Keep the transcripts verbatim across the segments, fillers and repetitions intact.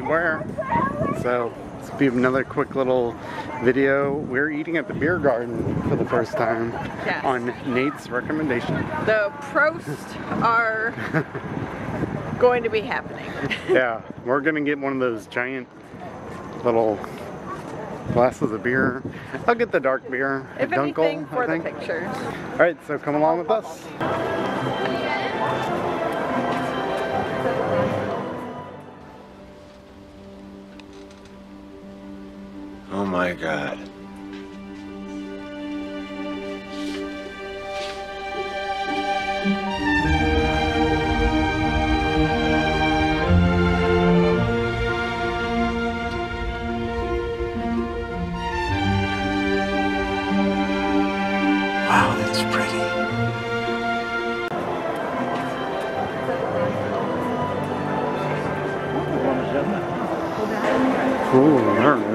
beware. So this will be another quick little video. We're eating at the Beer Garden for the first time, yes, on Nate's recommendation. The Prosts are going to be happening. Yeah, we're gonna get one of those giant little glasses of beer. I'll get the dark beer. If Dunkel, anything, for I think. the pictures. All right, so come along with us. Oh my God. Ooh, there it is.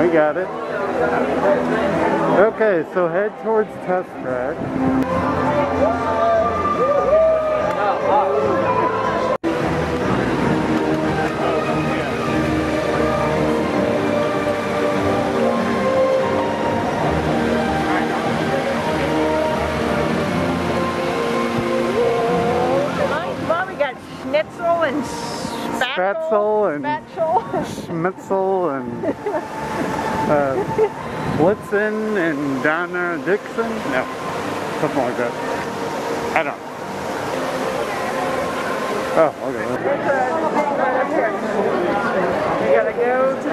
We got it. Okay, so head towards Test Track. Schnitzel and spätzle and schmitzel and uh, Blitzen and Donna Dixon? No, something like that. I don't know. Oh, okay. You gotta go to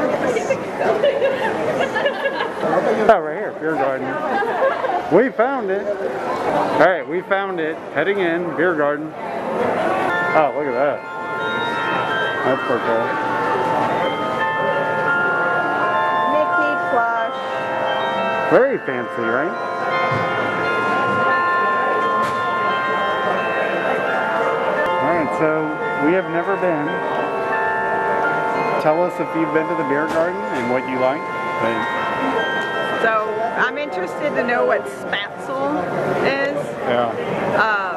the oh, right here, Beer Garden. We found it. Alright, we found it. Heading in, Beer Garden. Oh, look at that. That's pretty cool. Mickey plush. Very fancy, right? Alright, so we have never been. Tell us if you've been to the Beer Garden and what you like. Thanks. So, I'm interested to know what spätzle is. Yeah. Uh,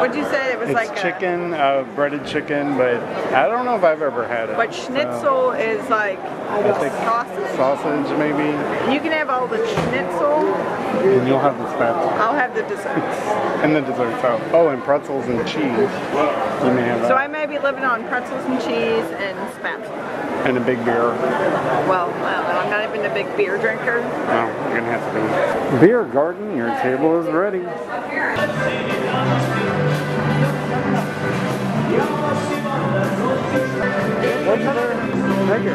Would you say it was it's like chicken, a, uh, breaded chicken, but I don't know if I've ever had it. But schnitzel so, is like sausage. Sausage, maybe. You can have all the schnitzel. And you'll have the spätzle. I'll have the desserts. And the desserts. Oh, oh, and pretzels and cheese. You may have that. So I may be living on pretzels and cheese and spätzle. And a big beer. Well, uh, I'm not even a big beer drinker. No, you're going to have to be. Beer Garden, your table is ready. What's there? Thank you.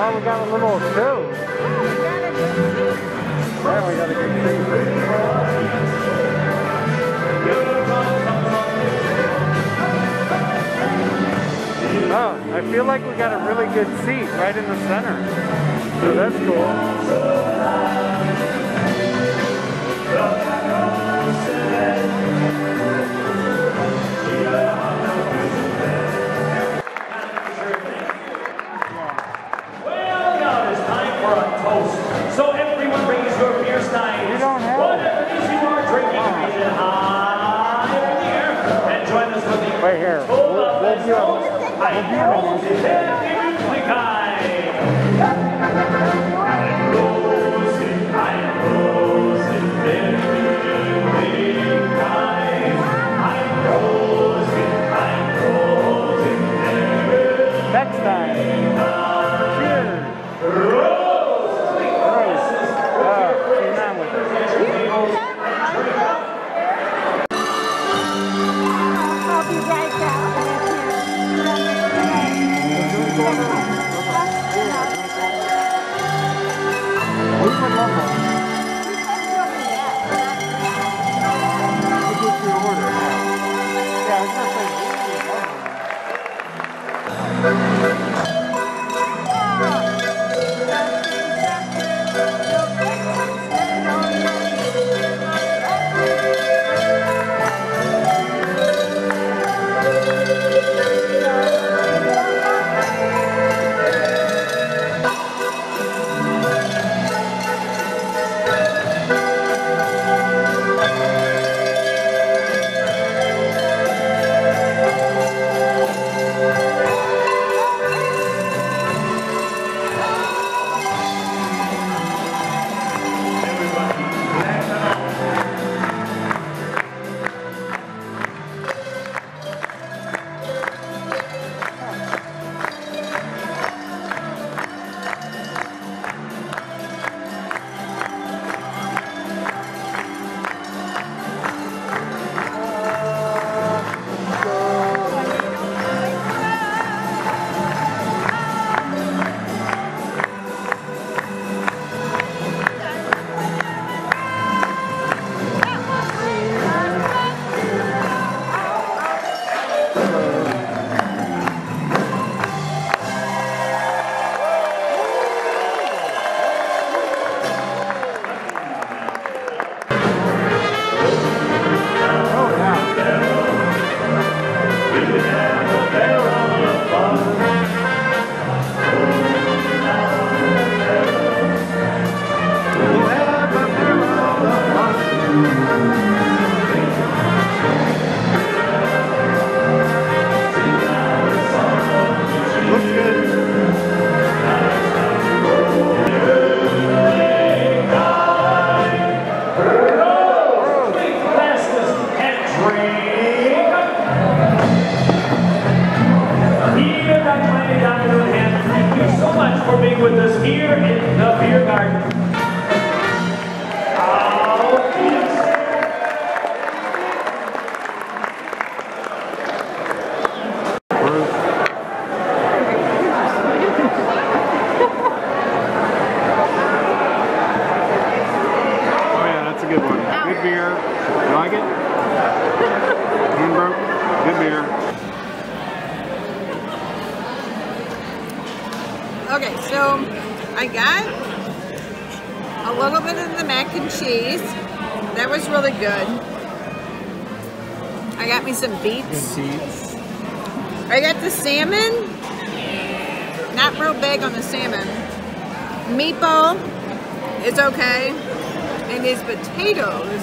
Oh, we got a little show. Now we got a good thing. Oh, I feel like we got a really good seat right in the center. So that's cool. So everyone brings your beer steins, whatever it is you are drinking, and high in the air, and join us with the right here. Full of the stones, high heroes, and every kind. Rose in high rose, in every kind. High rose in high rose, in every next time. Cheers. Thank you. being with us here in the beer garden. Oh, yeah, that's a good one. Good beer. You like it? Hand broke. Good beer. Okay, so I got a little bit of the mac and cheese. That was really good. I got me some beets. I got the salmon. Not real big on the salmon. Meatball is okay. And these potatoes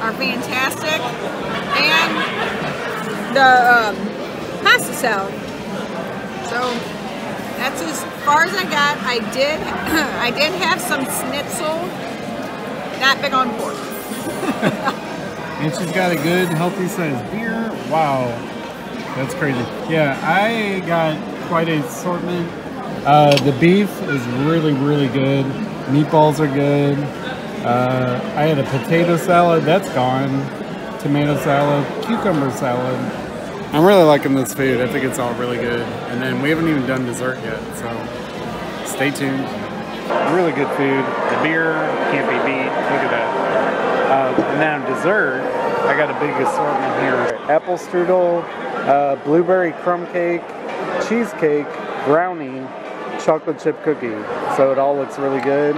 are fantastic. And the um, pasta salad. So that's as far as I got. I did I did have some schnitzel. Not big on pork. And she's got a good healthy size beer. Wow. That's crazy. Yeah, I got quite an assortment. Uh, the beef is really, really good. Meatballs are good. Uh, I had a potato salad. That's gone. Tomato salad. Cucumber salad. I'm really liking this food. I think it's all really good. And then we haven't even done dessert yet, so stay tuned. Really good food. The beer can't be beat. Look at that. Uh, and then dessert, I got a big assortment here. Apple strudel, uh, blueberry crumb cake, cheesecake, brownie, chocolate chip cookie. So it all looks really good.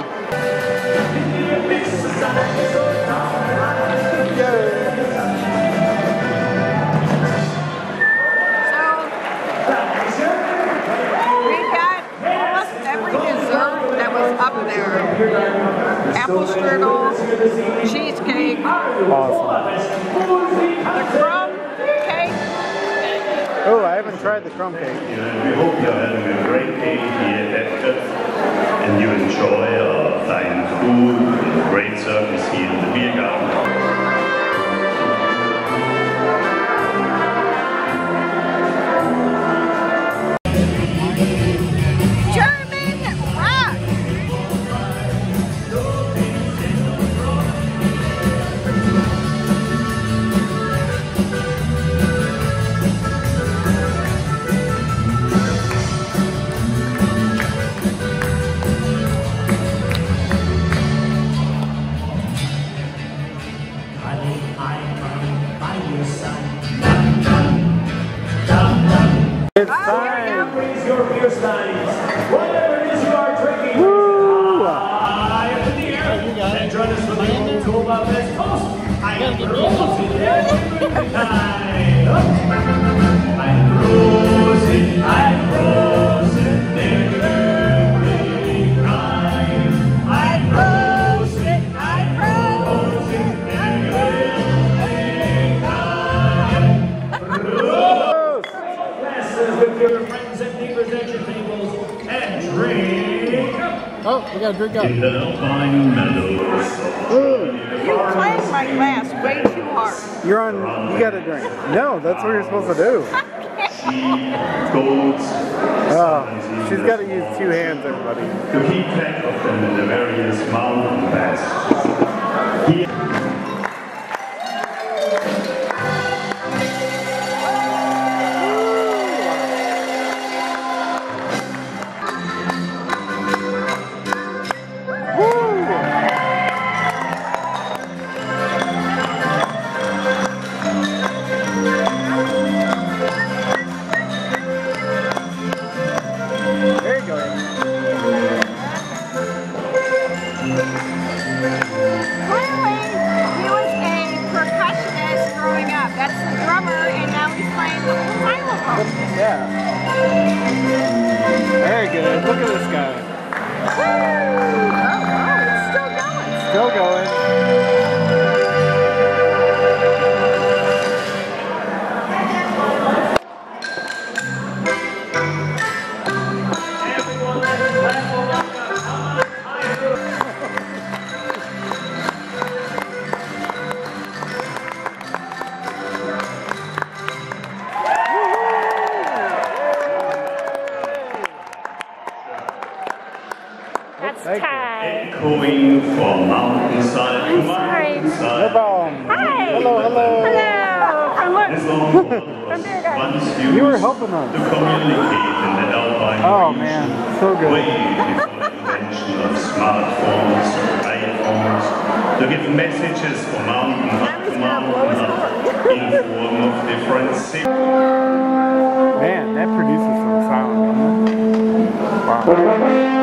Apple strudel, cheesecake, awesome. The crumb cake. Oh, I haven't tried the crumb cake. We hope you are having a great day here at Epcot and you enjoy our fine food and great service here in the beer garden. It's time. Raise your beer steins. Whatever it is you are drinking. Woo! High up in the air. And join us for the Club Cool Best Toast. I'm Rosie. I'm Rosie. I'm Rosie. They're very kind. I'm Rosie. I'm Rosie. They're very kind. With your friends and neighbors at your tables and drink up. Oh, we got to drink up. In the Alpine Meadows. Ooh. You played my glass way too hard. You're on, you got to drink. No, that's what you're supposed to do. Oh, she's got to use two hands, everybody. To keep track of them in the various mountain paths. It's Thank time. Echoing from mountainside to mountainside. Hi. Hello, hello. Hello. From Biergarten. You were helping us. To communicate in the Alpine oh, region. Man. So good. Way before the invention of smartphones, iPhones, to give messages from mountain up to mountain up in the form of different signals. Man, that produces some sound. Wow.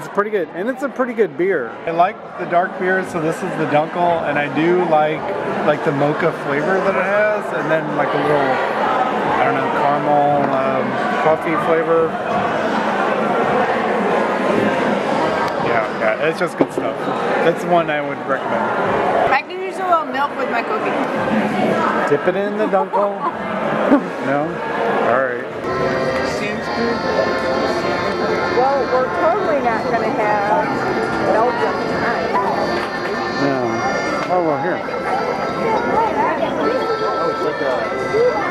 It's pretty good, and it's a pretty good beer. I like the dark beer, so this is the Dunkel, and I do like like the mocha flavor that it has, and then like a little, I don't know, caramel, um, coffee flavor. Yeah, yeah, it's just good stuff. That's one I would recommend. I can use a little milk with my cookie. Dip it in the Dunkel. No? All right. Seems good. Well, we're totally not going to have Belgium tonight. No. Oh, well, here. Oh, it's like a...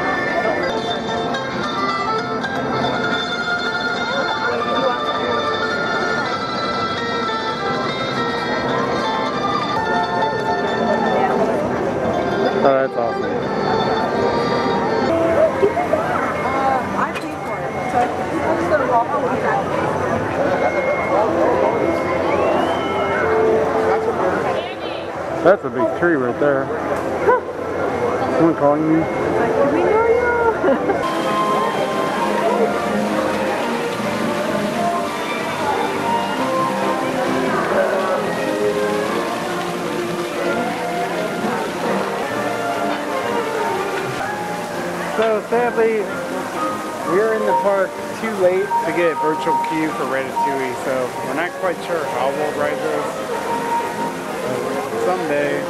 Oh, that's awesome. I paid for it, so I'm just going to walk over that. That's a big tree right there. Someone calling you? Like, do we know you? So sadly, we're in the park too late to get virtual queue for Ratatouille, so we're not quite sure how we'll ride this. Someday.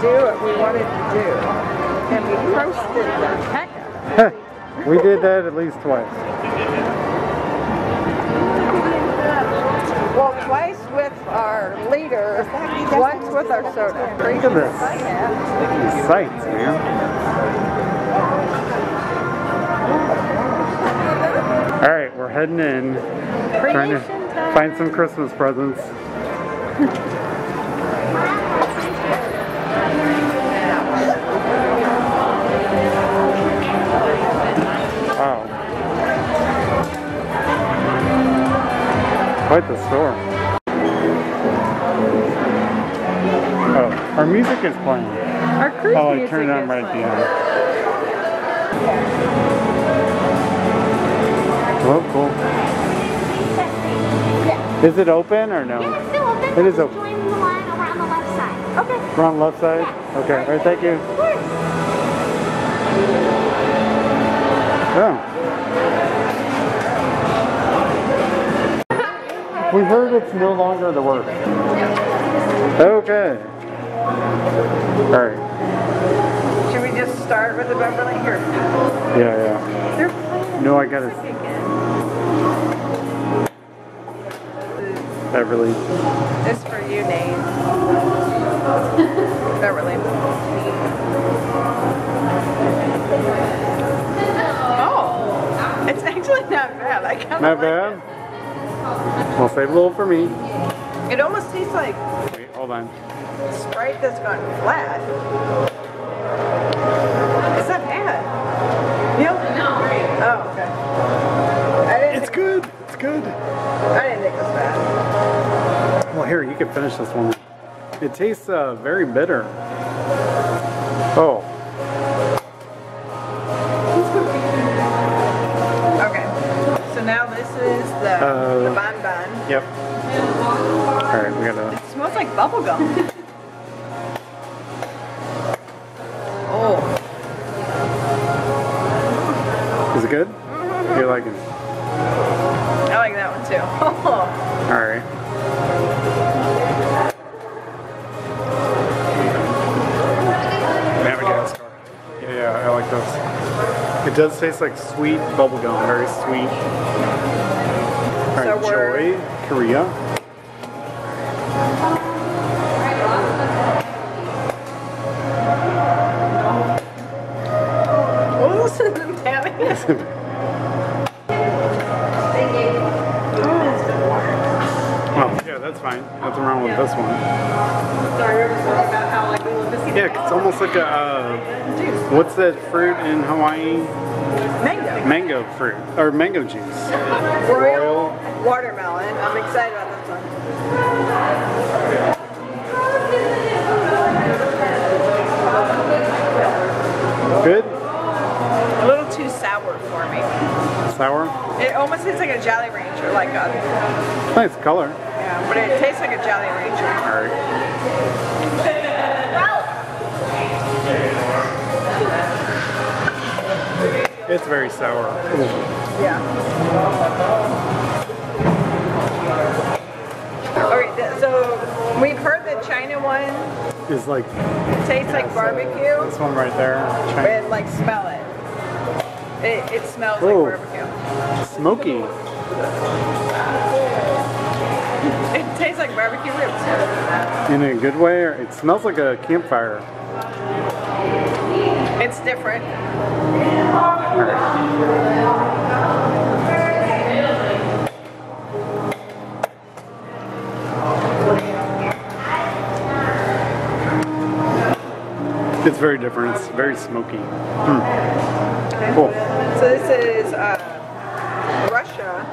do what we wanted to do. And we roasted the heck out of it. We did that at least twice. Well, twice with our leader, once with our soda. Look at this. These sights, man. All right, we're heading in. Trying to find some Christmas presents. Quite the store. Oh, our music is playing. Our cruise oh, music is playing. Oh, I turned it on right behind. Oh, cool. Is it open or no? Yeah, it's still open. It is open. Join the line over on the left side. Okay. We're on the left side? Yeah. Okay. All right, thank you. Of course. Oh. We heard it's no longer the worst. Okay. Alright. Should we just start with the Beverly here? Yeah, yeah. They're playing. No, I got it. Beverly. It's for you, Nate. Beverly. Oh! It's actually not bad. I kind of Not like bad? It. I'll save a little for me. It almost tastes like... Wait, hold on. Sprite that's gone flat. It's not bad. Yep. No. Oh, okay. I didn't it's good. It's good. I didn't think it was bad. Well, here, you can finish this one. It tastes uh, very bitter. Oh. Uh, the bonbon. Yep. Alright, we gotta... It smells like bubblegum. Oh. Is it good? Mm-hmm. You like it? I like that one too. Alright. Yeah, yeah, I like those. It does taste like sweet bubblegum, very sweet. Alright, Joy, Korea. Oh, this isn't having it. Oh, yeah, that's fine. Nothing wrong with yeah. this one. Sorry, we were talking about how, like, we love to see Yeah, it's almost like a, uh, juice. What's that fruit in Hawaii? Mango. Mango fruit, or mango juice. Royal. Watermelon. I'm excited about this one. Good? A little too sour for me. Sour? It almost tastes like a Jolly Rancher, like a... Nice color. Yeah, but it tastes like a Jolly Rancher. All right. It's very sour. Ooh. Yeah. So we've heard the China one is like it tastes yeah, like barbecue. So this one right there. China. But like smell it. It, it smells Whoa. like barbecue. Smoky. It tastes like barbecue ribs. In a good way, or it smells like a campfire. It's different. It's very different. It's very smoky. Mm. Cool. So this is uh, Russia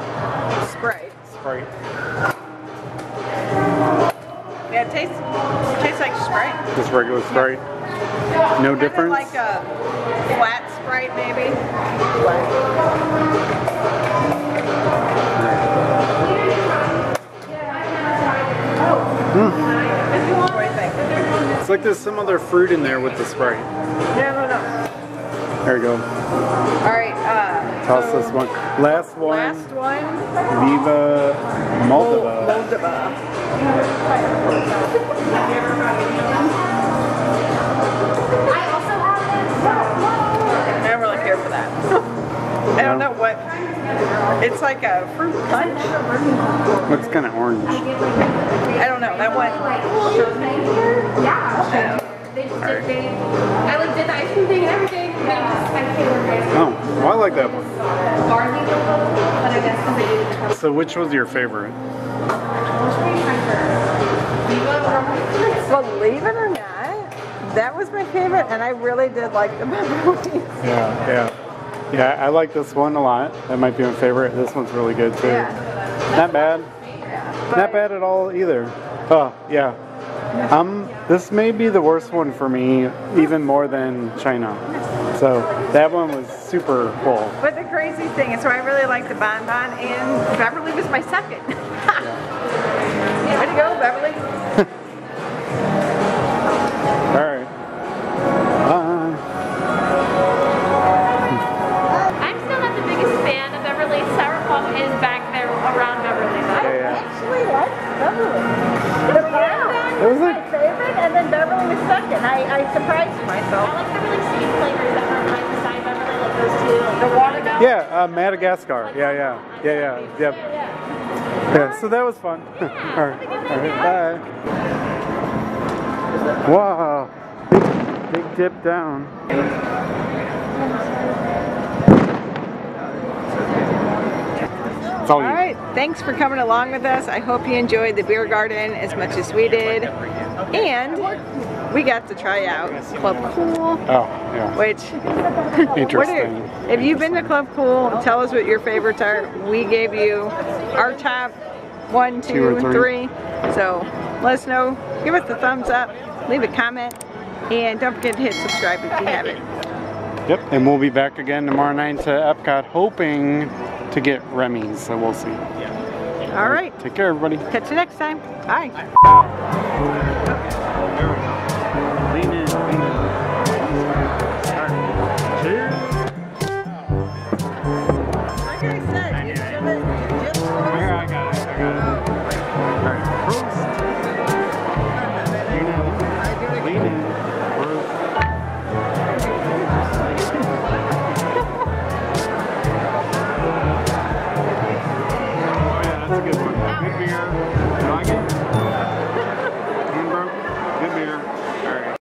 Sprite. Sprite. Yeah, it tastes it tastes like Sprite. Just regular Sprite. Yeah. No kind difference. Of like a flat Sprite, maybe. Flat. Mm. It's like there's some other fruit in there with the Sprite. No, no, no. There you go. Alright, uh. Toss so this one. Last one. Last one. Viva Moldova. Moldova. It's like a fruit punch. Looks kind of orange. I don't know. That one. Yeah. I like did the ice cream thing and everything. Oh, well, I like that one. So which was your favorite? Well, believe it or not, that was my favorite, and I really did like the pepperonis. Yeah, yeah, yeah. I like this one a lot. That might be my favorite. This one's really good too. Yeah. Not bad. Yeah. Not bad at all either. Oh, yeah. Um, this may be the worst one for me, even more than China. So that one was super cool. But the crazy thing is, so I really liked the bonbon, and Beverly was my second. Way to go, Beverly. All right. Uh, I'm still not the biggest fan of Beverly. Styrofoam is back there around Beverly. I yeah. actually liked Beverly. The bonbon was my favorite, and then Beverly was second. I, I surprised myself. I like the really sweet flavors that were right beside Beverly, like those two. Like the water. Yeah, uh, Madagascar. Like yeah, yeah, yeah, yeah, yeah. yeah. Yeah, so that was fun. Yeah, all right, all right, bye. Wow, big, big dip down. All right, thanks for coming along with us. I hope you enjoyed the beer garden as much as we did. And we got to try out Club Cool. Oh, yeah. Which, interesting. Are, if you've been to Club Cool, tell us what your favorites are. We gave you our top one, two, two three. three. So let us know. Give us a thumbs up. Leave a comment. And don't forget to hit subscribe if you haven't. Yep, and we'll be back again tomorrow night to Epcot, hoping to get Remy's, so we'll see. Yeah. All, All right. right. Take care, everybody. Catch you next time. Bye. Lean in, lean in. Cheers. Like I said, you should have just... Here, I got it, I got it. All right, Prost. Lean in, lean in. Oh yeah, that's a good one. Good beer. You like it?